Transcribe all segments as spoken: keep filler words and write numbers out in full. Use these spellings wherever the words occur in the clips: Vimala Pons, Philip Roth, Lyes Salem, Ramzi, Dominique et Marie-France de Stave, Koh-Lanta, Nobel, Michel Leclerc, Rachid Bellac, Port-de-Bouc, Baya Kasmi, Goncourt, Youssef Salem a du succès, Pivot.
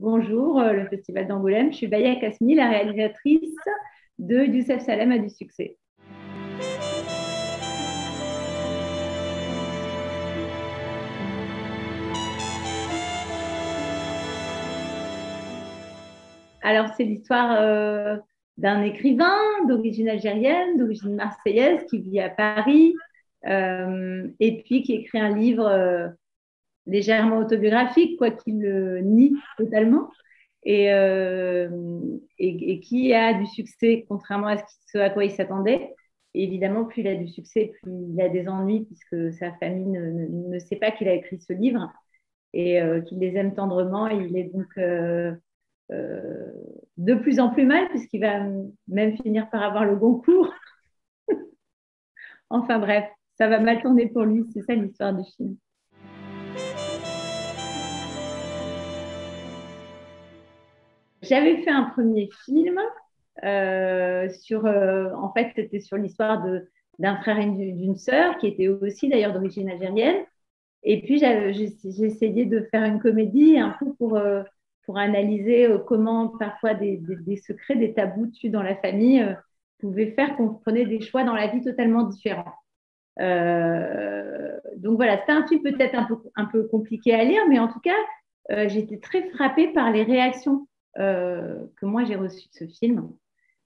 Bonjour, le Festival d'Angoulême. Je suis Baya Kasmi, la réalisatrice de Youssef Salem a du succès. Alors, c'est l'histoire euh, d'un écrivain d'origine algérienne, d'origine marseillaise, qui vit à Paris euh, et puis qui écrit un livre euh, légèrement autobiographique, quoi qu'il le nie totalement, et, euh, et, et qui a du succès, contrairement à ce à quoi il s'attendait. Évidemment, plus il a du succès, plus il a des ennuis, puisque sa famille ne, ne, ne sait pas qu'il a écrit ce livre et euh, qu'il les aime tendrement. Il est donc euh, euh, de plus en plus mal, puisqu'il va même finir par avoir le Goncourt. Enfin bref, ça va mal tourner pour lui, c'est ça l'histoire du film. J'avais fait un premier film euh, sur, euh, en fait, c'était sur l'histoire d'un frère et d'une sœur qui était aussi d'ailleurs d'origine algérienne. Et puis j'ai essayé de faire une comédie un peu pour, euh, pour analyser euh, comment parfois des, des, des secrets, des tabous tués dans la famille euh, pouvaient faire qu'on prenait des choix dans la vie totalement différents. Euh, donc voilà, c'était un film peut-être un peu, un peu compliqué à lire, mais en tout cas, euh, j'étais très frappée par les réactions Euh, que moi j'ai reçu de ce film,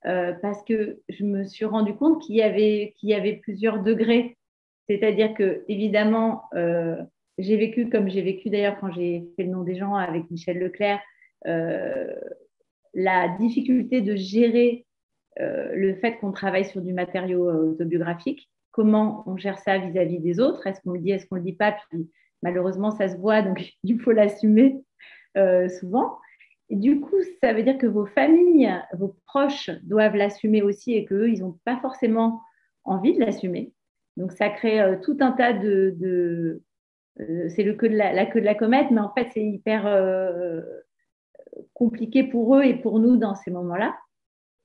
euh, parce que je me suis rendu compte qu'il y avait, qu'il y avait plusieurs degrés. C'est-à-dire que, évidemment, euh, j'ai vécu, comme j'ai vécu d'ailleurs quand j'ai fait Le nom des gens avec Michel Leclerc, euh, la difficulté de gérer euh, le fait qu'on travaille sur du matériau autobiographique, comment on gère ça vis-à-vis des autres, est-ce qu'on le dit, est-ce qu'on ne le dit pas, puis malheureusement ça se voit, donc il faut l'assumer euh, souvent. Et du coup, ça veut dire que vos familles, vos proches doivent l'assumer aussi et qu'eux, ils n'ont pas forcément envie de l'assumer. Donc, ça crée euh, tout un tas de… de euh, c'est le queue de la, la queue de la comète, mais en fait, c'est hyper euh, compliqué pour eux et pour nous dans ces moments-là.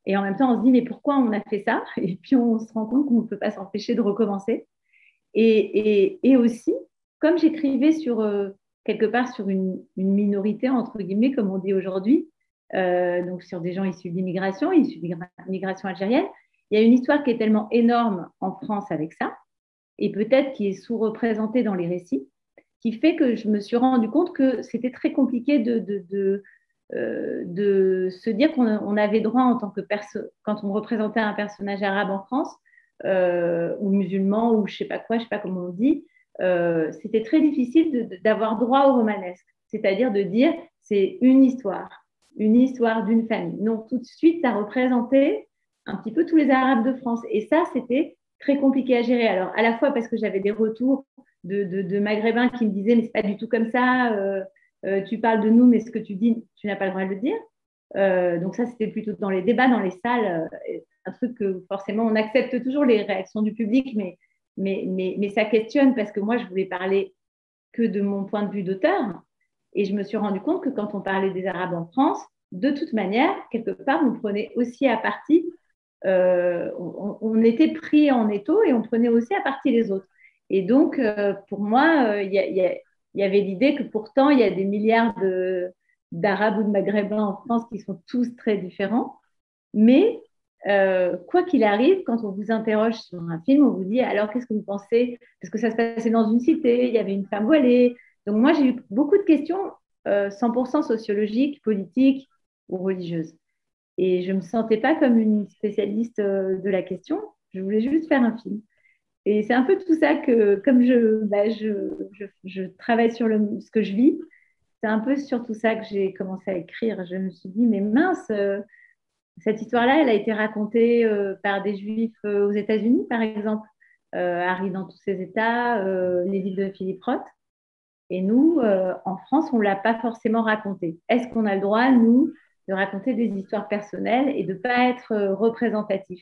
Et en même temps, on se dit, mais pourquoi on a fait ça? Et puis, on se rend compte qu'on ne peut pas s'empêcher de recommencer. Et, et, et aussi, comme j'écrivais sur… Euh, quelque part sur une, une minorité, entre guillemets, comme on dit aujourd'hui, euh, donc sur des gens issus de l'immigration, issus de l'immigration algérienne. Il y a une histoire qui est tellement énorme en France avec ça, et peut-être qui est sous-représentée dans les récits, qui fait que je me suis rendu compte que c'était très compliqué de, de, de, euh, de se dire qu'on avait droit en tant que personne, quand on représentait un personnage arabe en France, euh, ou musulman, ou je ne sais pas quoi, je ne sais pas comment on dit, Euh, c'était très difficile d'avoir droit au romanesque, c'est-à-dire de dire c'est une histoire, une histoire d'une famille. Non, tout de suite, ça représentait un petit peu tous les Arabes de France. Et ça, c'était très compliqué à gérer. Alors, à la fois parce que j'avais des retours de, de, de maghrébins qui me disaient « mais c'est pas du tout comme ça, euh, euh, tu parles de nous, mais ce que tu dis, tu n'as pas le droit de le dire euh, ». Donc ça, c'était plutôt dans les débats, dans les salles, euh, un truc que forcément, on accepte toujours les réactions du public, mais… Mais, mais, mais ça questionne parce que moi, je voulais parler que de mon point de vue d'auteur. Et je me suis rendu compte que quand on parlait des Arabes en France, de toute manière, quelque part, on prenait aussi à partie, euh, on, on était pris en étau et on prenait aussi à partie les autres. Et donc, euh, pour moi, il euh, y, y, y avait l'idée que pourtant, il y a des milliards d'Arabes ou de Maghrébins en France qui sont tous très différents. Mais… Euh, quoi qu'il arrive, quand on vous interroge sur un film, on vous dit alors qu'est-ce que vous pensez, parce que ça se passait dans une cité, il y avait une femme voilée. Donc moi j'ai eu beaucoup de questions euh, cent pour cent sociologiques, politiques ou religieuses, et je ne me sentais pas comme une spécialiste euh, de la question. Je voulais juste faire un film, et c'est un peu tout ça que, comme je, bah, je, je, je travaille sur le, ce que je vis, c'est un peu sur tout ça que j'ai commencé à écrire. Je me suis dit mais mince, euh, cette histoire-là, elle a été racontée euh, par des Juifs euh, aux États-Unis, par exemple, euh, Harry dans tous ses États, euh, les livres de Philip Roth. Et nous, euh, en France, on ne l'a pas forcément racontée. Est-ce qu'on a le droit, nous, de raconter des histoires personnelles et de ne pas être euh, représentatif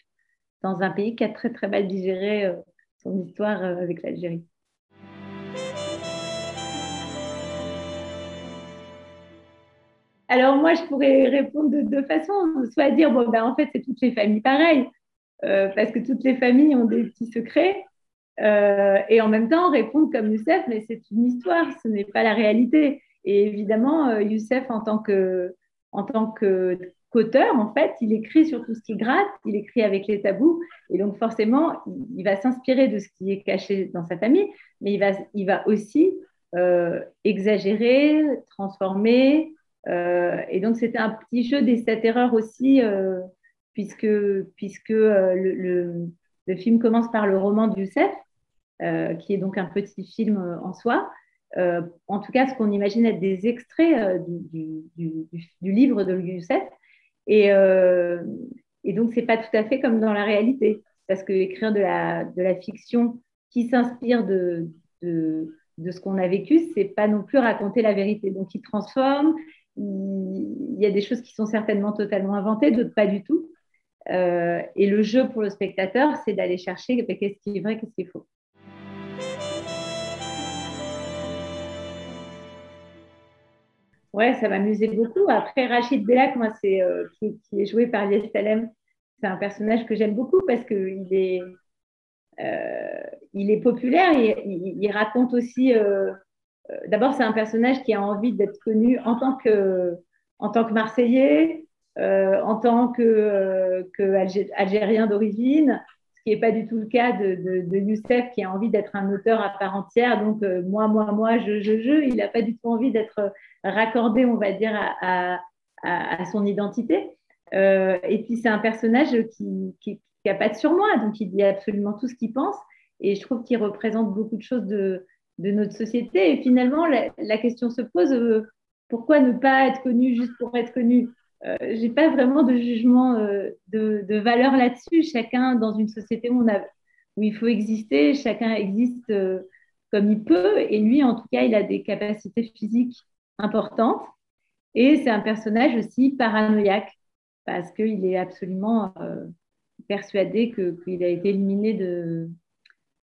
dans un pays qui a très, très mal digéré euh, son histoire euh, avec l'Algérie? Alors moi, je pourrais répondre de deux façons, soit dire, bon, ben, en fait, c'est toutes les familles pareilles, euh, parce que toutes les familles ont des petits secrets, euh, et en même temps, répondre comme Youssef, mais c'est une histoire, ce n'est pas la réalité. Et évidemment, Youssef, en tant que, en tant que qu'auteur, en fait, il écrit sur tout ce qui gratte, il écrit avec les tabous, et donc forcément, il va s'inspirer de ce qui est caché dans sa famille, mais il va, il va aussi euh, exagérer, transformer, euh, et donc c'était un petit jeu des sept erreurs aussi, euh, puisque, puisque euh, le, le, le film commence par le roman de Youssef, euh, qui est donc un petit film euh, en soi, euh, en tout cas ce qu'on imagine être des extraits euh, du, du, du, du livre de Youssef. Et, euh, et donc, ce n'est pas tout à fait comme dans la réalité, parce qu'écrire de la, de la fiction qui s'inspire de, de, de ce qu'on a vécu, ce n'est pas non plus raconter la vérité. Donc, il transforme, il y a des choses qui sont certainement totalement inventées, d'autres pas du tout. Euh, et le jeu pour le spectateur, c'est d'aller chercher qu'est-ce qui est vrai, qu'est-ce qui est faux. Ouais, ça m'amusait beaucoup. Après, Rachid Bellac, moi, c'est, euh, qui, qui est joué par Lyes Salem, c'est un personnage que j'aime beaucoup parce qu'il est, euh, il est populaire. Il, il, il raconte aussi... Euh, euh, d'abord, c'est un personnage qui a envie d'être connu en tant que, en tant que Marseillais, euh, en tant que, euh, que Algérien d'origine, ce qui n'est pas du tout le cas de, de, de Youssef, qui a envie d'être un auteur à part entière. Donc, euh, moi, moi, moi, je, je, je. Il n'a pas du tout envie d'être... raccordé, on va dire, à, à, à son identité. Euh, et puis, c'est un personnage qui n'a pas de surmoi, donc il dit absolument tout ce qu'il pense. Et je trouve qu'il représente beaucoup de choses de, de notre société. Et finalement, la, la question se pose, euh, pourquoi ne pas être connu juste pour être connu ? euh, Je n'ai pas vraiment de jugement euh, de, de valeur là-dessus. Chacun, dans une société où, on a, où il faut exister, chacun existe euh, comme il peut. Et lui, en tout cas, il a des capacités physiques importante, et c'est un personnage aussi paranoïaque parce qu'il est absolument euh, persuadé que, qu'il a été éliminé de,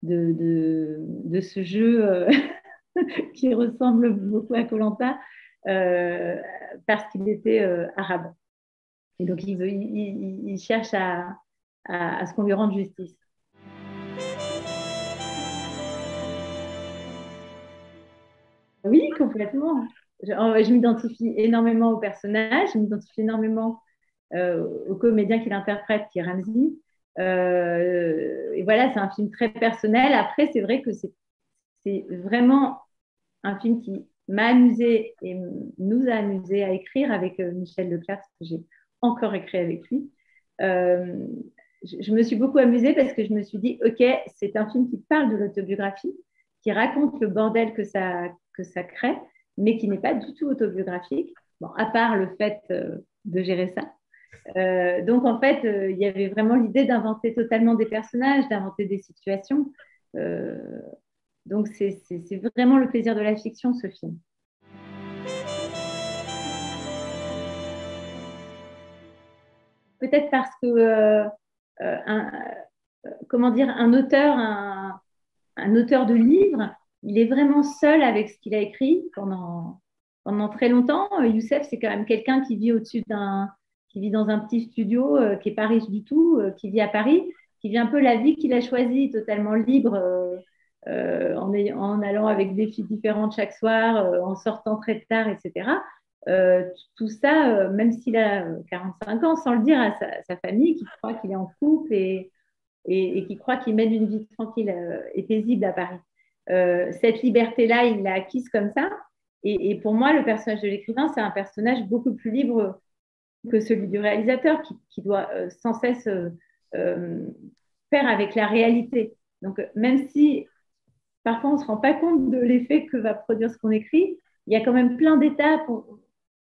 de, de, de ce jeu euh, qui ressemble beaucoup à Koh-Lanta euh, parce qu'il était euh, arabe, et donc il, il, il cherche à, à, à ce qu'on lui rende justice. Oui, complètement. Je, je m'identifie énormément au personnage, je m'identifie énormément euh, au comédien qui l'interprète, qui est Ramzi. Euh, et voilà, c'est un film très personnel. Après, c'est vrai que c'est, c'est vraiment un film qui m'a amusée et nous a amusés à écrire avec euh, Michel Leclerc, parce que j'ai encore écrit avec lui. Euh, je, je me suis beaucoup amusée parce que je me suis dit, OK, c'est un film qui parle de l'autobiographie, qui raconte le bordel que ça, que ça crée, mais qui n'est pas du tout autobiographique, bon, à part le fait euh, de gérer ça. Euh, donc, en fait, euh, il y avait vraiment l'idée d'inventer totalement des personnages, d'inventer des situations. Euh, donc, c'est, c'est, c'est vraiment le plaisir de la fiction, ce film. Peut-être parce que, euh, euh, un, euh, comment dire, un auteur, un, un auteur de livre, il est vraiment seul avec ce qu'il a écrit pendant, pendant très longtemps. Youssef, c'est quand même quelqu'un qui vit au-dessus d'un, qui vit dans un petit studio, euh, qui n'est pas riche du tout, euh, qui vit à Paris, qui vit un peu la vie qu'il a choisie, totalement libre, euh, euh, en, ayant, en allant avec des filles différentes chaque soir, euh, en sortant très tard, et cetera. Euh, tout ça, euh, même s'il a quarante-cinq ans, sans le dire à sa, à sa famille, qui croit qu'il est en couple et, et, et qui croit qu'il mène une vie tranquille euh, et paisible à Paris. Euh, cette liberté-là, il l'a acquise comme ça. Et, et pour moi, le personnage de l'écrivain, c'est un personnage beaucoup plus libre que celui du réalisateur, qui, qui doit euh, sans cesse euh, euh, faire avec la réalité. Donc, même si parfois on ne se rend pas compte de l'effet que va produire ce qu'on écrit, il y a quand même plein d'étapes. On,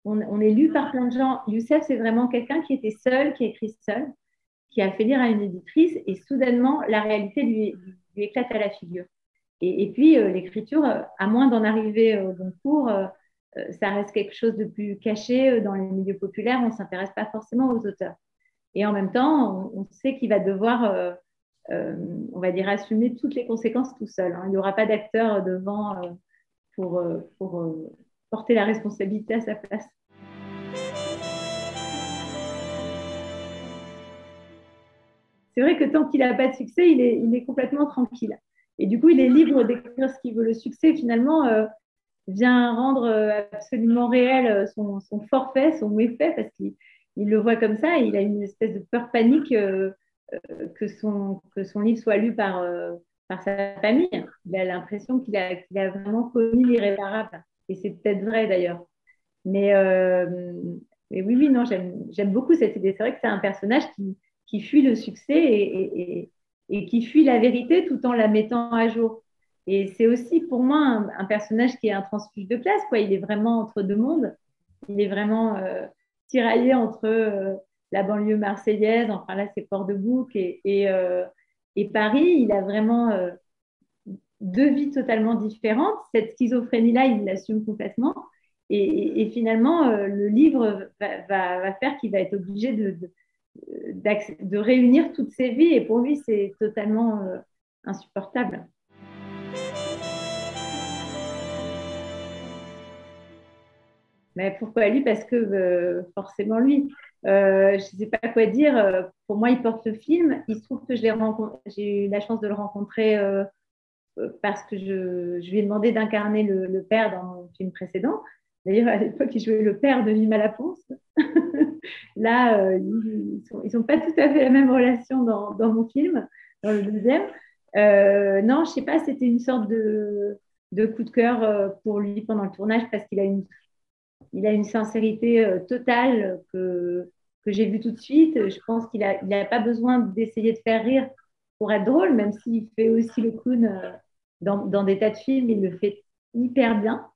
on, on est lu par plein de gens. Youssef, c'est vraiment quelqu'un qui était seul, qui a écrit seul, qui a fait lire à une éditrice, et soudainement, la réalité lui, lui éclate à la figure. Et, et puis, euh, l'écriture, euh, à moins d'en arriver au Goncourt, euh, euh, ça reste quelque chose de plus caché. Euh, dans les milieux populaires, on ne s'intéresse pas forcément aux auteurs. Et en même temps, on, on sait qu'il va devoir, euh, euh, on va dire, assumer toutes les conséquences tout seul, hein. Il n'y aura pas d'acteur devant euh, pour, euh, pour euh, porter la responsabilité à sa place. C'est vrai que tant qu'il n'a pas de succès, il est, il est complètement tranquille. Et du coup, il est libre d'écrire ce qu'il veut. Le succès, finalement, euh, vient rendre absolument réel son, son forfait, son méfait, parce qu'il le voit comme ça, et il a une espèce de peur panique euh, euh, que, son, que son livre soit lu par, euh, par sa famille. Il a l'impression qu'il a, qu'il a vraiment commis l'irréparable, et c'est peut-être vrai d'ailleurs. Mais, euh, mais oui, oui, non, j'aime, j'aime beaucoup cette idée. C'est vrai que c'est un personnage qui, qui fuit le succès et, et, et qui fuit la vérité tout en la mettant à jour. Et c'est aussi pour moi un, un personnage qui est un transfuge de classe, quoi. Il est vraiment entre deux mondes. Il est vraiment euh, tiraillé entre euh, la banlieue marseillaise, enfin là c'est Port-de-Bouc, et, et, euh, et Paris. Il a vraiment euh, deux vies totalement différentes. Cette schizophrénie-là, il l'assume complètement. Et, et, et finalement, euh, le livre va, va, va faire qu'il va être obligé de, de, de réunir toutes ses vies. Et pour lui, c'est totalement euh, insupportable. Mais pourquoi lui? Parce que euh, forcément lui. Euh, je ne sais pas quoi dire. Pour moi, il porte le film. Il se trouve que je l'ai rencontré, j'ai eu la chance de le rencontrer euh, parce que je, je lui ai demandé d'incarner le, le père dans mon film précédent. D'ailleurs, à l'époque, il jouait le père de Vimala Pons. Là, euh, ils ne sont, ils sont pas tout à fait la même relation dans, dans mon film, dans le deuxième. Euh, non, je ne sais pas, c'était une sorte de, de coup de cœur pour lui pendant le tournage parce qu'il a une... Il a une sincérité euh, totale que, que j'ai vue tout de suite. Je pense qu'il n'a pas besoin d'essayer de faire rire pour être drôle, même s'il fait aussi le clown euh, dans, dans des tas de films. Il le fait hyper bien.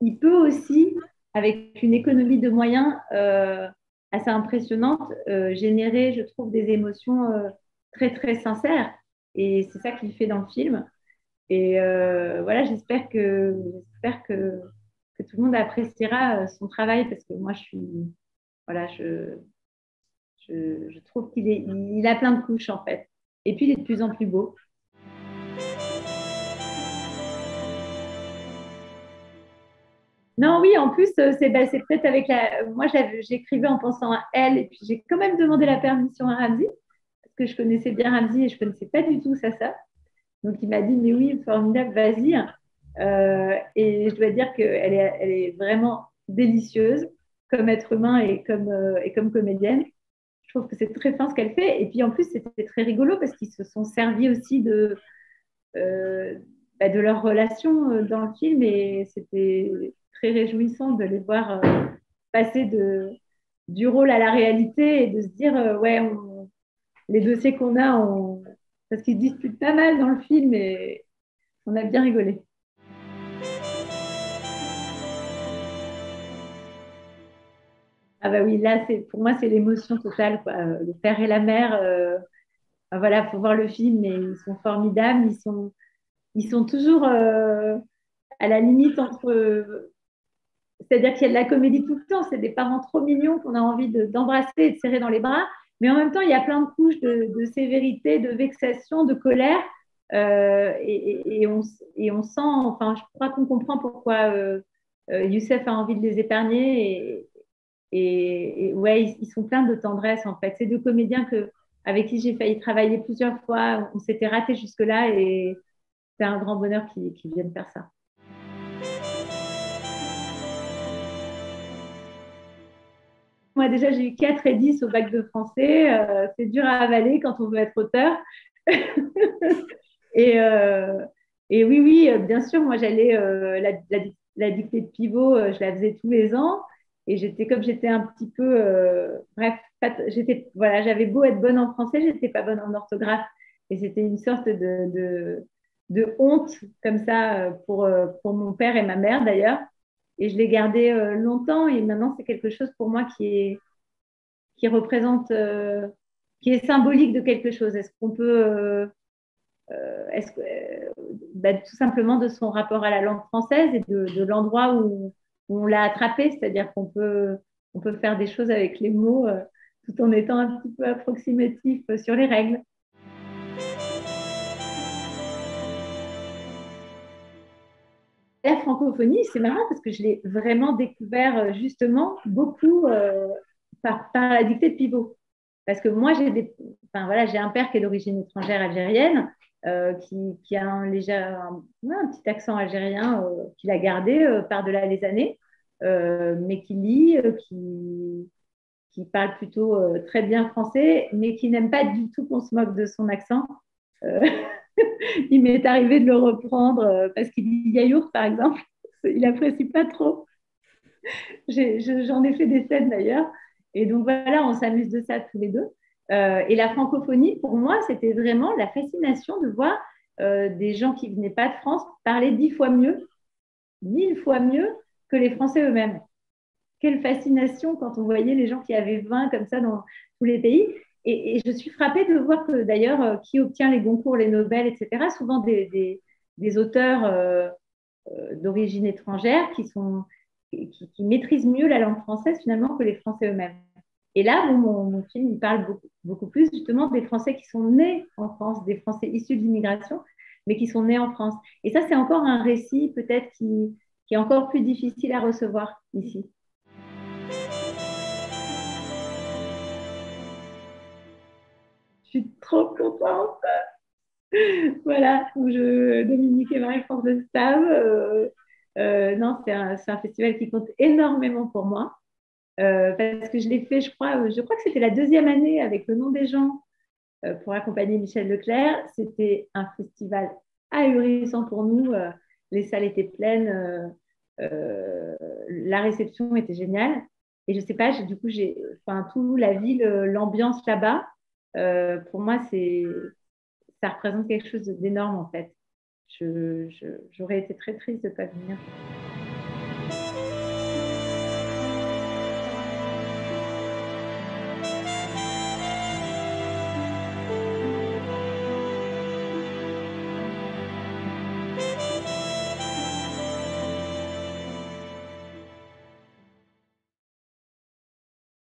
Il peut aussi, avec une économie de moyens euh, assez impressionnante, euh, générer, je trouve, des émotions euh, très, très sincères. Et c'est ça qu'il fait dans le film. Et euh, voilà, j'espère que... J'espère que que tout le monde appréciera son travail parce que moi je suis voilà je je, je trouve qu'il est il a plein de couches en fait et puis il est de plus en plus beau. Non oui en plus c'est bah, c'est peut-être avec la moi j'écrivais en pensant à elle et puis j'ai quand même demandé la permission à Ramzi parce que je connaissais bien Ramzi et je connaissais pas du tout ça ça donc il m'a dit mais oui formidable vas-y. Euh, et je dois dire qu'elle est, elle est vraiment délicieuse comme être humain et comme, euh, et comme comédienne. Je trouve que c'est très fin ce qu'elle fait. Et puis en plus, c'était très rigolo parce qu'ils se sont servis aussi de, euh, bah, de leur relation dans le film. Et c'était très réjouissant de les voir euh, passer de, du rôle à la réalité et de se dire euh, ouais, on, les dossiers qu'on a, on, parce qu'ils se disputent pas mal dans le film et on a bien rigolé. Ah bah oui, là, c'est, pour moi, c'est l'émotion totale, quoi. Le père et la mère, euh, voilà, il faut voir le film, mais ils sont formidables, ils sont, ils sont toujours euh, à la limite entre... Euh, c'est-à-dire qu'il y a de la comédie tout le temps, c'est des parents trop mignons qu'on a envie de, d'embrasser et de serrer dans les bras, mais en même temps, il y a plein de couches de, de sévérité, de vexation, de colère, euh, et, et, et, on, et on sent, enfin, je crois qu'on comprend pourquoi euh, euh, Youssef a envie de les épargner et Et, et ouais, ils, ils sont pleins de tendresse en fait. C'est deux comédiens que, avec qui j'ai failli travailler plusieurs fois. On s'était ratés jusque-là et c'est un grand bonheur qu'ils, qu'ils viennent faire ça. Moi déjà, j'ai eu quatre et dix au bac de français. Euh, c'est dur à avaler quand on veut être auteur. et, euh, et oui, oui, bien sûr, moi j'allais, euh, la, la, la dictée de Pivot, je la faisais tous les ans. Et j'étais comme j'étais un petit peu, euh, bref, pas t- j'étais, voilà, j'avais beau être bonne en français, j'étais pas bonne en orthographe. Et c'était une sorte de, de, de honte comme ça pour, pour mon père et ma mère d'ailleurs. Et je l'ai gardé euh, longtemps et maintenant c'est quelque chose pour moi qui est, qui représente, euh, qui est symbolique de quelque chose. Est-ce qu'on peut, euh, euh, est-ce que, euh, bah, tout simplement de son rapport à la langue française et de, de l'endroit où on l'a attrapé, c'est-à-dire qu'on peut, on peut faire des choses avec les mots euh, tout en étant un petit peu approximatif euh, sur les règles. La francophonie, c'est marrant parce que je l'ai vraiment découvert euh, justement beaucoup euh, par, par la dictée de Pivot. Parce que moi, j'ai, des, enfin, voilà, j'ai un père qui est d'origine étrangère algérienne euh, qui, qui a un, léger, un, ouais, un petit accent algérien euh, qu'il a gardé euh, par-delà les années, euh, mais qui lit, euh, qui, qui parle plutôt euh, très bien français, mais qui n'aime pas du tout qu'on se moque de son accent. Euh, il m'est arrivé de le reprendre euh, parce qu'il dit yaourt, par exemple. Il n'apprécie pas trop. J'ai, je, j'en ai fait des scènes d'ailleurs. Et donc voilà, on s'amuse de ça tous les deux. Euh, et la francophonie, pour moi, c'était vraiment la fascination de voir euh, des gens qui ne venaient pas de France parler dix fois mieux, mille fois mieux que les Français eux-mêmes. Quelle fascination quand on voyait les gens qui avaient vingt comme ça dans tous les pays. Et, et je suis frappée de voir que d'ailleurs, euh, qui obtient les Goncourt, les Nobel, et cetera, souvent des, des, des auteurs euh, euh, d'origine étrangère qui sont... Qui, qui maîtrisent mieux la langue française finalement que les Français eux-mêmes. Et là, bon, mon, mon film, il parle beaucoup, beaucoup plus justement des Français qui sont nés en France, des Français issus de l'immigration, mais qui sont nés en France. Et ça, c'est encore un récit peut-être qui, qui est encore plus difficile à recevoir ici. Je suis trop contente. Voilà, je, Dominique et Marie-France de Stave. Euh, Euh, non, c'est un, c'est un festival qui compte énormément pour moi euh, parce que je l'ai fait, je crois, je crois que c'était la deuxième année avec le nom des gens euh, pour accompagner Michel Leclerc. C'était un festival ahurissant pour nous. Euh, les salles étaient pleines, euh, euh, la réception était géniale. Et je sais pas, j'ai, du coup, j'ai, enfin, tout la ville, l'ambiance là-bas, euh, pour moi, c'est, ça représente quelque chose d'énorme en fait. Je, je, j'aurais été très triste de ne pas venir.